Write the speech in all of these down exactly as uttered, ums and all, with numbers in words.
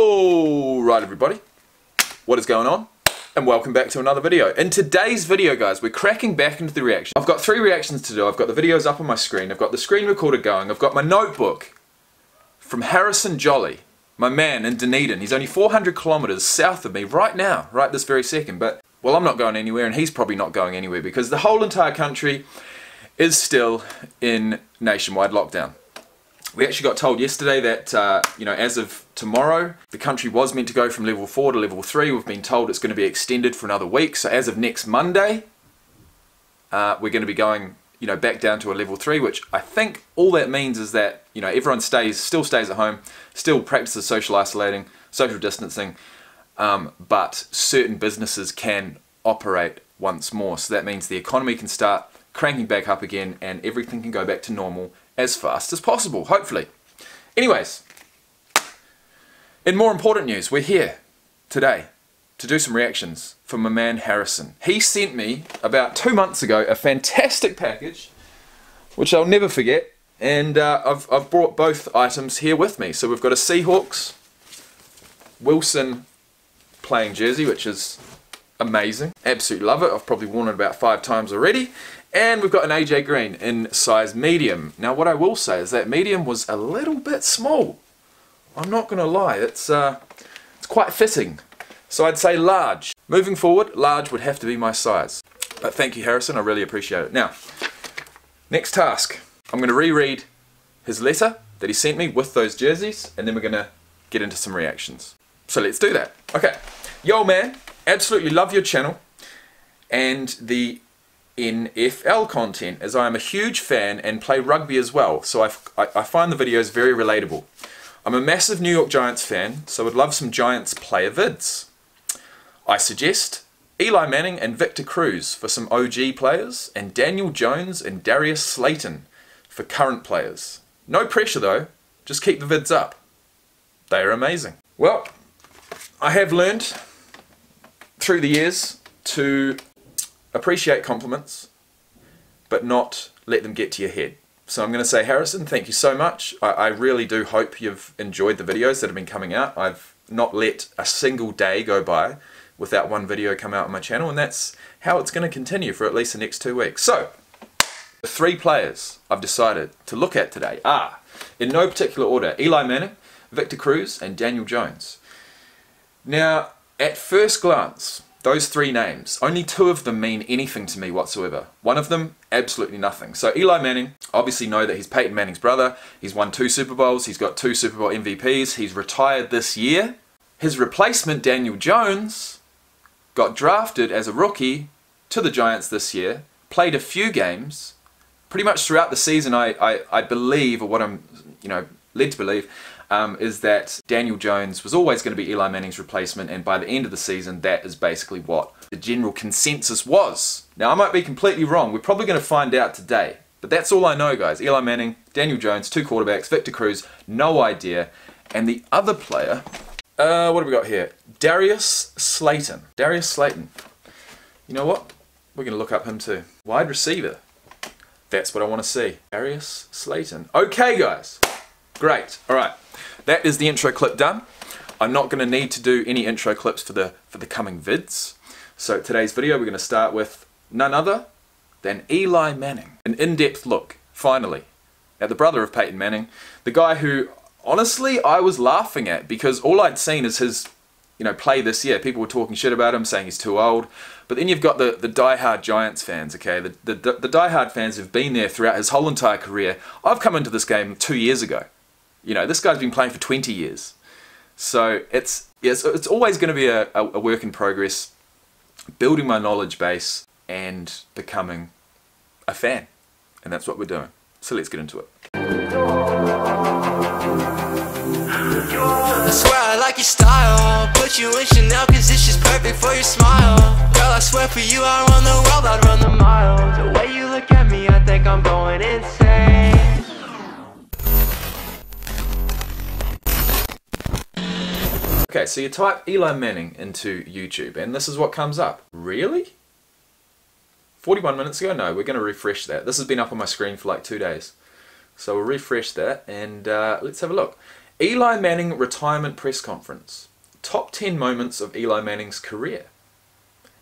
All right, everybody, what is going on? And welcome back to another video. In today's video, guys, we're cracking back into the reaction. I've got three reactions to do. I've got the videos up on my screen. I've got the screen recorder going. I've got my notebook from Harrison Jolly, my man in Dunedin. He's only four hundred kilometers south of me right now, right this very second. But, well, I'm not going anywhere, and he's probably not going anywhere because the whole entire country is still in nationwide lockdown. We actually got told yesterday that, uh, you know, as of tomorrow, the country was meant to go from level four to level three. We've been told it's going to be extended for another week. So as of next Monday, uh, we're going to be going, you know, back down to a level three, which I think all that means is that, you know, everyone stays, still stays at home, still practices social isolating, social distancing, um, but certain businesses can operate once more. So that means the economy can start cranking back up again and everything can go back to normal as fast as possible, hopefully. Anyways, in more important news, we're here today to do some reactions from my man Harrison. He sent me, about two months ago, a fantastic package, which I'll never forget, and uh, I've, I've brought both items here with me. So we've got a Seahawks Wilson playing jersey, which is amazing. Absolutely love it. I've probably worn it about five times already. And we've got an A J Green in size medium. Now what I will say is that medium was a little bit small. I'm not going to lie, it's, uh, it's quite fitting. So I'd say large. Moving forward, large would have to be my size. But thank you, Harrison, I really appreciate it. Now, next task. I'm going to reread his letter that he sent me with those jerseys, and then we're going to get into some reactions. So let's do that. Okay. Yo, man, absolutely love your channel and the N F L content, as I am a huge fan and play rugby as well, so I, I, I find the videos very relatable. I'm a massive New York Giants fan, so would love some Giants player vids. I suggest Eli Manning and Victor Cruz for some O G players, and Daniel Jones and Darius Slayton for current players. No pressure though, just keep the vids up. They are amazing. Well, I have learned through the years to appreciate compliments, but not let them get to your head. So I'm going to say, Harrison, thank you so much. I, I really do hope you've enjoyed the videos that have been coming out. I've not let a single day go by without one video come out on my channel, and that's how it's going to continue for at least the next two weeks. So, the three players I've decided to look at today are, in no particular order, Eli Manning, Victor Cruz, and Daniel Jones. Now, at first glance, those three names, only two of them mean anything to me whatsoever. One of them, absolutely nothing. So Eli Manning, obviously know that he's Peyton Manning's brother. He's won two Super Bowls. He's got two Super Bowl M V Ps. He's retired this year. His replacement, Daniel Jones, got drafted as a rookie to the Giants this year, played a few games. Pretty much throughout the season, I, I, I believe, or what I'm you know, led to believe, Um, is that Daniel Jones was always going to be Eli Manning's replacement, and by the end of the season that is basically what the general consensus was. Now I might be completely wrong, we're probably going to find out today, but that's all I know, guys. Eli Manning, Daniel Jones, two quarterbacks, Victor Cruz, no idea, and the other player, uh, what have we got here? Darius Slayton. Darius Slayton. You know what? We're going to look up him too. Wide receiver. That's what I want to see. Darius Slayton. Okay, guys. Great. Alright, that is the intro clip done. I'm not going to need to do any intro clips for the for the coming vids. So today's video we're going to start with none other than Eli Manning. An in-depth look, finally, at the brother of Peyton Manning. The guy who, honestly, I was laughing at because all I'd seen is his you know, play this year. People were talking shit about him, saying he's too old. But then you've got the, the die-hard Giants fans, okay? The, the, the die-hard fans who've been there throughout his whole entire career. I've come into this game two years ago. You know, this guy's been playing for twenty years. So it's, it's, it's always going to be a, a work in progress, building my knowledge base and becoming a fan. And that's what we're doing. So let's get into it. I swear I like your style. Put you in Chanel because it's just perfect for your smile. Girl, I swear for you I run the world, I'd run the mile. The way you look at me, I think I'm going insane. Okay, so you type Eli Manning into YouTube, and this is what comes up. Really? forty-one minutes ago? No, we're going to refresh that. This has been up on my screen for like two days. So we'll refresh that, and uh, let's have a look. Eli Manning retirement press conference. Top ten moments of Eli Manning's career.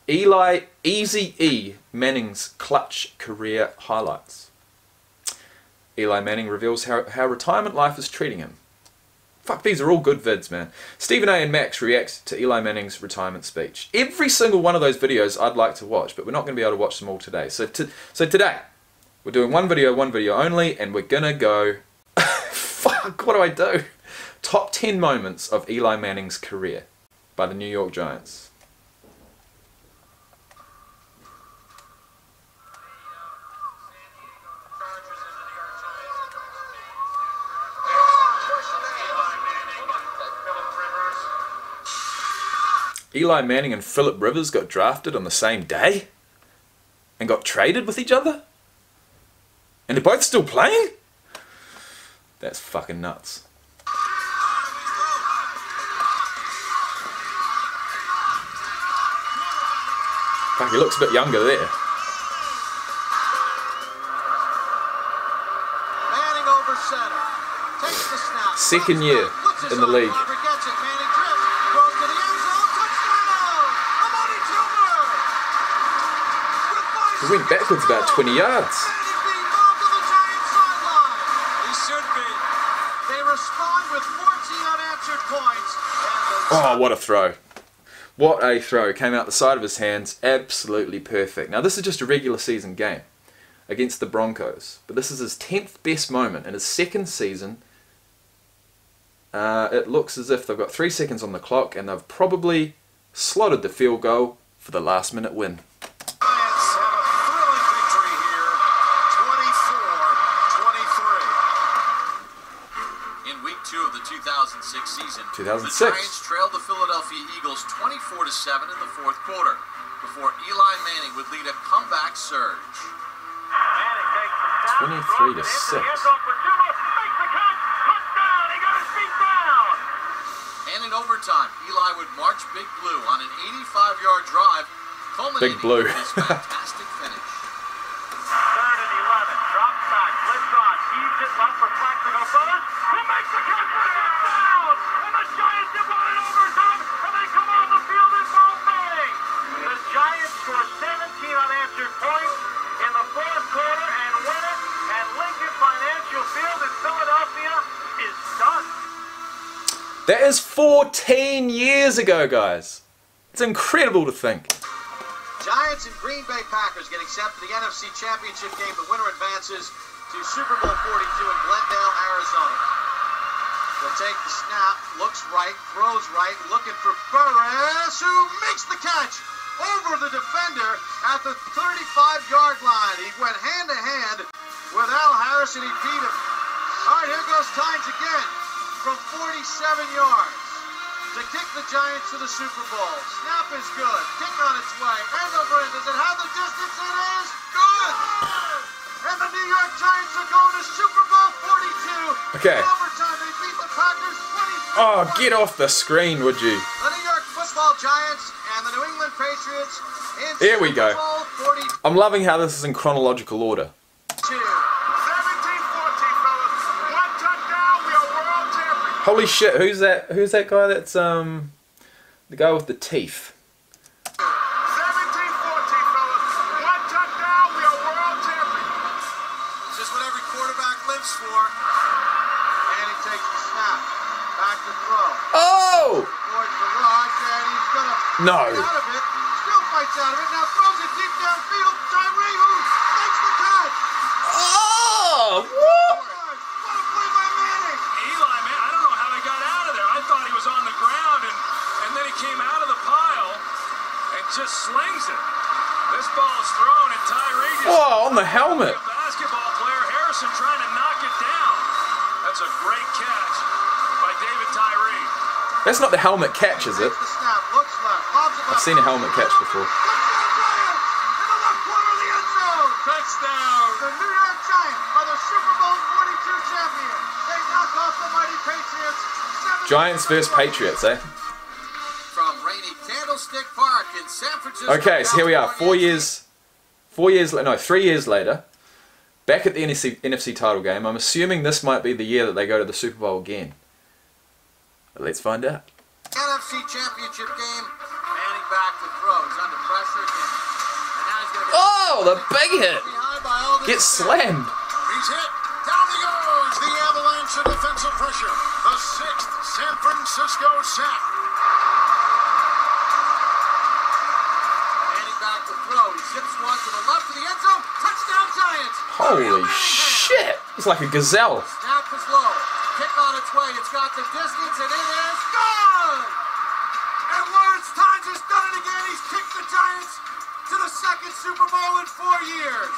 Eli Easy E Manning's clutch career highlights. Eli Manning reveals how, how retirement life is treating him. Fuck, these are all good vids, man. Stephen A and Max react to Eli Manning's retirement speech. Every single one of those videos I'd like to watch, but we're not going to be able to watch them all today. So, to, so today, we're doing one video, one video only, and we're going to go... Fuck, what do I do? Top ten moments of Eli Manning's career by the New York Giants. Eli Manning and Phillip Rivers got drafted on the same day? And got traded with each other? And they're both still playing? That's fucking nuts. Fuck, he looks a bit younger there. Manning over center. Takes the snap. Second year in the league. He went backwards about twenty yards. He should be. They respond with fourteen unanswered points. Oh, what a throw. What a throw. Came out the side of his hands. Absolutely perfect. Now, this is just a regular season game against the Broncos. But this is his tenth best moment in his second season. Uh, it looks as if they've got three seconds on the clock and they've probably slotted the field goal for the last minute win. Season. two thousand six. The Giants trailed the Philadelphia Eagles twenty-four to seven in the fourth quarter before Eli Manning would lead a comeback surge. twenty-three to six. And in overtime, Eli would march Big Blue on an eighty-five yard drive, culminating Big Blue. With his fantastic finish. third and eleven. Drops back, flips on, heaves it left for Plaxico Burress, who makes the catch for the touchdown! And the Giants have won in overtime, and they come on the field in both innings! The Giants score seventeen unanswered points in the fourth quarter and win it, and Lincoln Financial Field in Philadelphia is done. That is fourteen years ago, guys. It's incredible to think. Giants and Green Bay Packers getting set for the N F C Championship game. The winner advances to Super Bowl forty-two in Glendale, Arizona. Will take the snap, looks right, throws right, looking for Burress, who makes the catch over the defender at the thirty-five yard line. He went hand to hand with Al Harris and he beat him. All right, here goes Tynes again from forty-seven yards. To kick the Giants to the Super Bowl. Snap is good. Kick on its way. End over end. Does it have the distance? It is good. And the New York Giants are going to Super Bowl forty-two. Okay. In overtime, they beat the Packers twenty-three. Oh, get off the screen, would you? The New York Football Giants and the New England Patriots. In there Super we go. Bowl forty-two. I'm loving how this is in chronological order. Two. Holy shit, who's that who's that guy that's um the guy with the teeth? seventeen fourteen, fellas. One touchdown, we are world champions. It's just what every quarterback lives for. And he takes the snap. Back to throw. Oh! No. Out of it. Still fights out of it. Now throws it deep downfield. Tyree who makes the catch. Oh! Woo! What a play by Manning! Eli Manning. Thought he was on the ground, and, and then he came out of the pile and just slings it. This ball is thrown, and Tyree just... Whoa, on the helmet. A basketball player, Harrison, trying to knock it down. That's a great catch by David Tyree. That's not the helmet catch, is it? I've seen a helmet catch before. Touchdown! The New York Giants are the Super Bowl forty-two champions. They knock off the mighty Patriots. Giants versus Patriots, eh? From rainy Candlestick Park in San Francisco. Okay, so here we are, four years, four years, no, three years later, back at the N F C, N F C title game. I'm assuming this might be the year that they go to the Super Bowl again. Let's find out. N F C Championship game. Manning back to throw. He's under pressure again. And now he's gonna get oh, the big hit. Gets slammed. He's hit. Down he goes. The avalanche of defensive pressure. The sixth San Francisco sack. Manning back to throw. He zips one to the left of the end zone. Touchdown Giants. Holy shit. He's like a gazelle. Snap is low. Kick on its way. It's got the distance and it is gone. And Lawrence Tynes has done it again. He's kicked the Giants to the second Super Bowl in four years.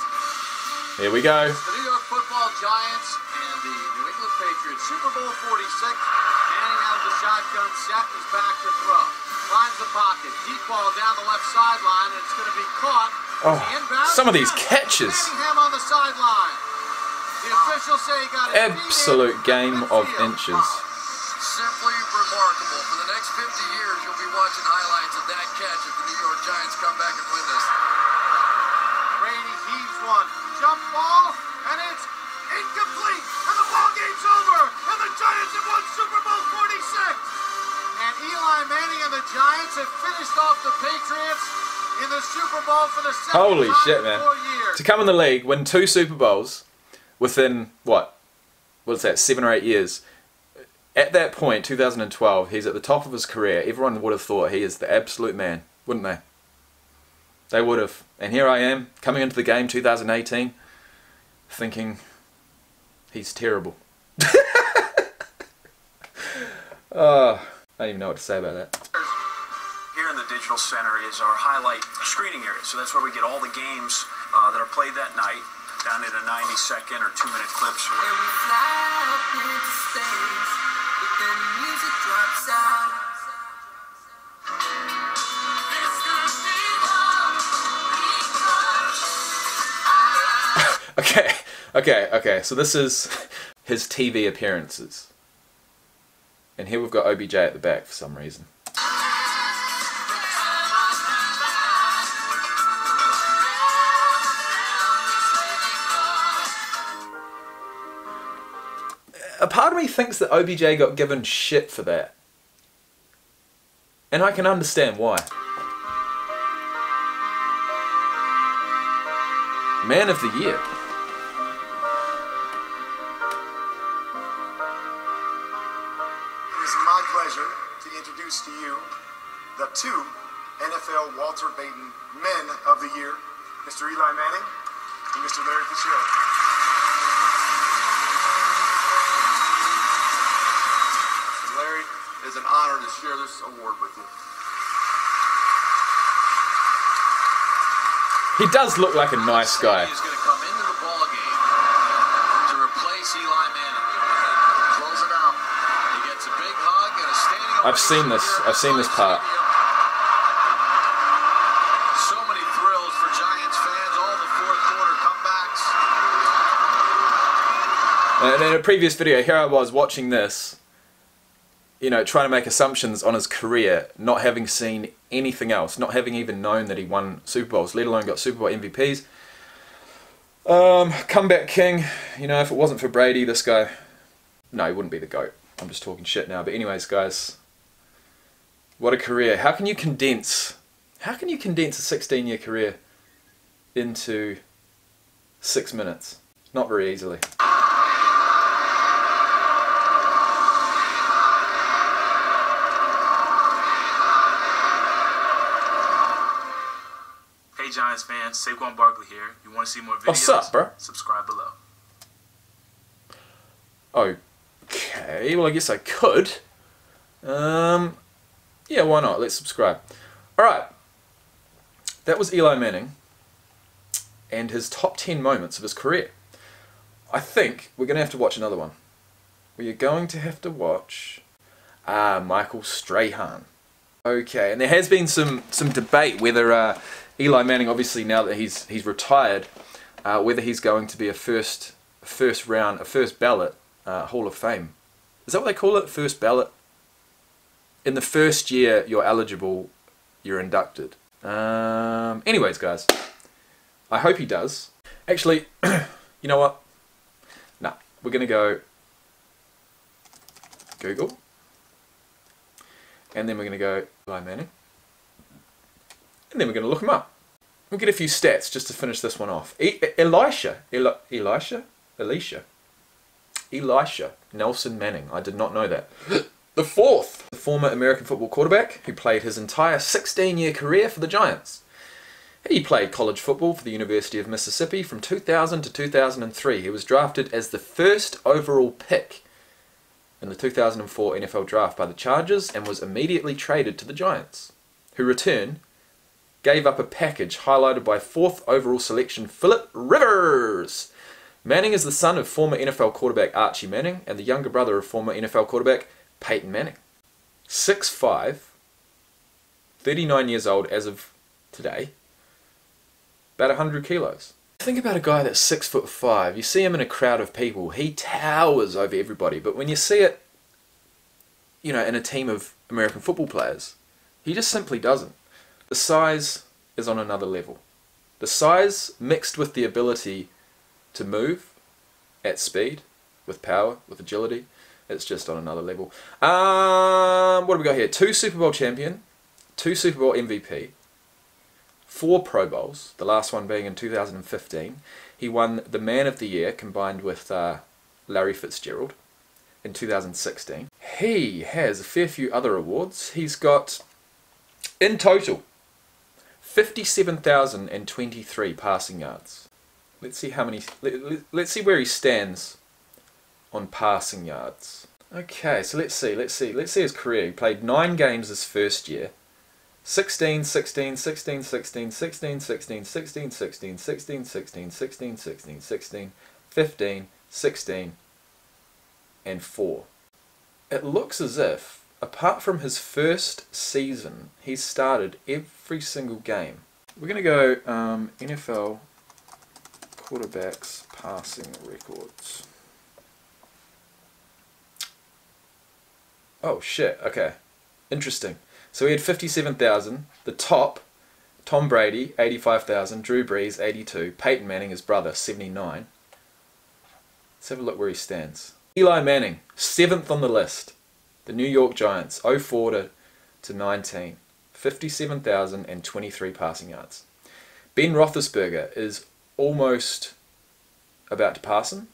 Here we go. The New York Football Giants and the New England Patriots Super Bowl forty-six. Manning out of the shotgun set. He's back to throw. Finds the pocket. Deep ball down the left sideline and it's going to be caught. Oh, some of these catches. Manningham on the sideline. The officials say he got absolute game of inches. Simply remarkable. For the next fifty years, you'll be watching highlights of that catch if the New York Giants come back and win this. Brady heaves one. Jump ball, and it's incomplete. And the ball game's over. And the Giants have won Super Bowl forty-six. And Eli Manning and the Giants have finished off the Patriots in the Super Bowl for the second Holy shit, man. Years. To come in the league, win two Super Bowls. Within, what, what's that, seven or eight years. At that point, two thousand twelve, he's at the top of his career. Everyone would have thought he is the absolute man, wouldn't they? They would have. And here I am, coming into the game two thousand eighteen, thinking he's terrible. Oh, I don't even know what to say about that. Here in the digital center is our highlight screening area. So that's where we get all the games uh, that are played that night. Down at a ninety second or two minute clips. And we fly up into space, but then the music drops out. Okay, okay, okay. So this is his T V appearances. And here we've got O B J at the back for some reason. A part of me thinks that O B J got given shit for that. And I can understand why. Man of the Year. It is my pleasure to introduce to you the two N F L Walter Payton Men of the Year, Mister Eli Manning and Mister Larry Fitzgerald. It is an honor to share this award with you. He does look like a nice guy. He's going to come into the ball game to replace Eli Manning. Close it out. He gets a big hug and a standing ovation. I've seen this. I've seen this part. And in a previous video, here I was watching this, you know, trying to make assumptions on his career, not having seen anything else, not having even known that he won Super Bowls, let alone got Super Bowl M V Ps. Um, comeback king, you know, if it wasn't for Brady, this guy, no, he wouldn't be the GOAT. I'm just talking shit now, but anyways, guys, what a career. How can you condense, how can you condense a sixteen year career into six minutes? Not very easily. Giants fans, Saquon Barkley here. You want to see more videos? What's up, bro? Subscribe below. Okay, well I guess I could. Um, yeah, why not? Let's subscribe. Alright, that was Eli Manning and his top ten moments of his career. I think we're going to have to watch another one. We are going to have to watch uh, Michael Strahan. Okay, and there has been some, some debate whether uh, Eli Manning, obviously now that he's he's retired, uh, whether he's going to be a first first round, a first ballot uh, Hall of Fame. Is that what they call it? First ballot? In the first year you're eligible, you're inducted. Um, anyways, guys, I hope he does. Actually, you know what? Nah, we're going to go Google. And then we're going to go Eli Manning. And then we're going to look him up. We'll get a few stats just to finish this one off. E Elisha. Eli Elisha? Elisha. Elisha. Nelson Manning. I did not know that. The fourth. The former American football quarterback who played his entire sixteen-year career for the Giants. He played college football for the University of Mississippi from two thousand to two thousand three. He was drafted as the first overall pick in the two thousand four N F L draft by the Chargers and was immediately traded to the Giants, who returned gave up a package highlighted by fourth overall selection Phillip Rivers. Manning is the son of former N F L quarterback Archie Manning and the younger brother of former N F L quarterback Peyton Manning. six foot five, thirty-nine years old as of today, about one hundred kilos. Think about a guy that's six foot five. You see him in a crowd of people, he towers over everybody, but when you see it, you know, in a team of American football players, he just simply doesn't. The size is on another level. The size mixed with the ability to move at speed, with power, with agility, it's just on another level. Um, what do we got here? Two Super Bowl champion, two Super Bowl M V P, four Pro Bowls, the last one being in two thousand fifteen. He won the Man of the Year combined with uh, Larry Fitzgerald in two thousand sixteen. He has a fair few other awards. He's got, in total, fifty-seven thousand twenty-three passing yards. Let's see how many. Let, let, let's see where he stands on passing yards. Okay, so let's see. Let's see. Let's see his career. He played nine games his first year. sixteen, sixteen, sixteen, sixteen, sixteen, sixteen, sixteen, sixteen, sixteen, sixteen, sixteen, sixteen, sixteen, sixteen, sixteen, sixteen, fifteen, sixteen, and four. It looks as if, apart from his first season, he's started every single game. We're going to go um, N F L quarterbacks passing records. Oh shit, okay. Interesting. So we had fifty-seven thousand. The top, Tom Brady, eighty-five thousand. Drew Brees, eighty-two. Peyton Manning, his brother, seventy-nine. Let's have a look where he stands. Eli Manning, seventh on the list. The New York Giants, oh four to nineteen, fifty-seven thousand twenty-three passing yards. Ben Roethlisberger is almost about to pass him.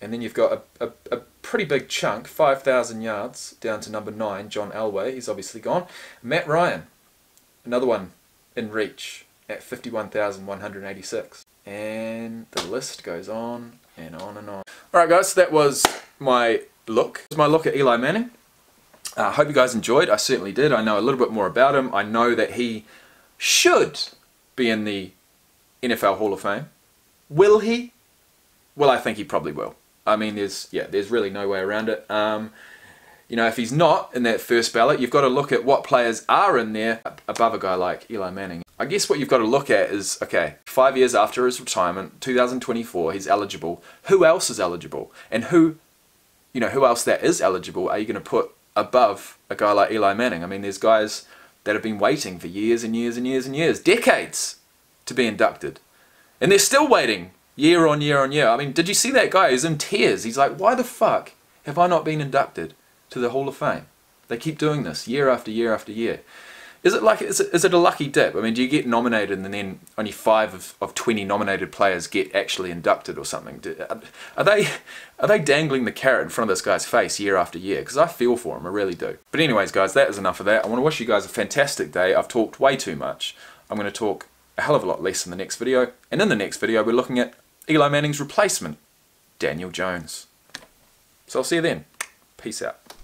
And then you've got a, a, a pretty big chunk, five thousand yards, down to number nine, John Elway. He's obviously gone. Matt Ryan, another one in reach at fifty-one thousand one hundred eighty-six. And the list goes on and on and on. All right, guys, so that was my look. That was my look at Eli Manning. I uh, hope you guys enjoyed. I certainly did. I know a little bit more about him. I know that he should be in the N F L Hall of Fame. Will he? Well, I think he probably will. I mean, there's yeah, there's really no way around it. Um, you know, if he's not in that first ballot, you've got to look at what players are in there above a guy like Eli Manning. I guess what you've got to look at is, okay, five years after his retirement, two thousand twenty-four, he's eligible. Who else is eligible? And who, you know, who else that is eligible are you going to put above a guy like Eli Manning? I mean, there's guys that have been waiting for years and years and years and years, decades, to be inducted. And they're still waiting, year on year on year. I mean, did you see that guy who's in tears? He's like, why the fuck have I not been inducted to the Hall of Fame? They keep doing this, year after year after year. Is it like, is it, is it a lucky dip? I mean, do you get nominated and then only five of, of twenty nominated players get actually inducted or something? Do, are they are they dangling the carrot in front of this guy's face year after year? Because I feel for him, I really do. But anyways, guys, that is enough of that. I want to wish you guys a fantastic day. I've talked way too much. I'm going to talk a hell of a lot less in the next video. And in the next video, we're looking at Eli Manning's replacement, Daniel Jones. So I'll see you then. Peace out.